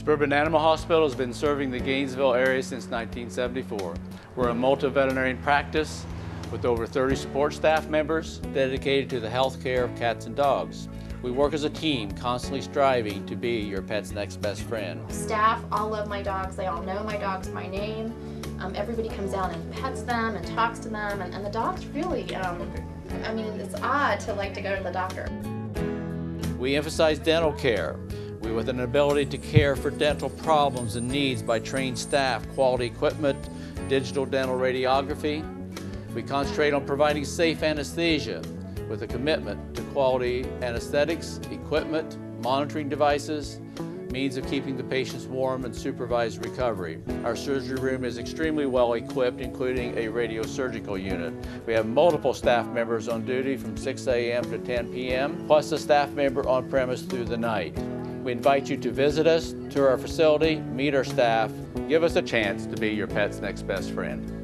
Suburban Animal Hospital has been serving the Gainesville area since 1974. We're a multi-veterinarian practice with over 30 support staff members dedicated to the health care of cats and dogs. We work as a team, constantly striving to be your pet's next best friend. Staff all love my dogs. They all know my dogs by name. Everybody comes out and pets them and talks to them, and the dogs really, I mean, it's odd to like to go to the doctor. We emphasize dental care. We with an ability to care for dental problems and needs by trained staff, quality equipment, digital dental radiography. We concentrate on providing safe anesthesia with a commitment to quality anesthetics, equipment, monitoring devices, means of keeping the patients warm and supervised recovery. Our surgery room is extremely well equipped, including a radiosurgical unit. We have multiple staff members on duty from 6 a.m. to 10 p.m., plus a staff member on premise through the night. We invite you to visit us, tour our facility, meet our staff, give us a chance to be your pet's next best friend.